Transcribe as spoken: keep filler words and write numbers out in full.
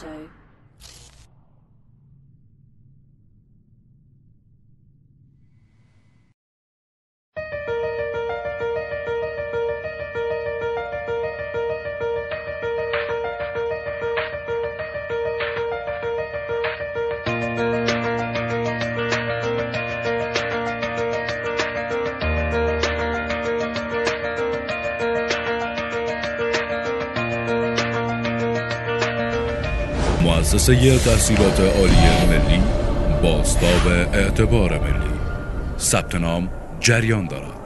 so. مؤسسه تحصیلات عالی ملی، بازتاب اعتبار ملی، ثبت نام جریان دارد.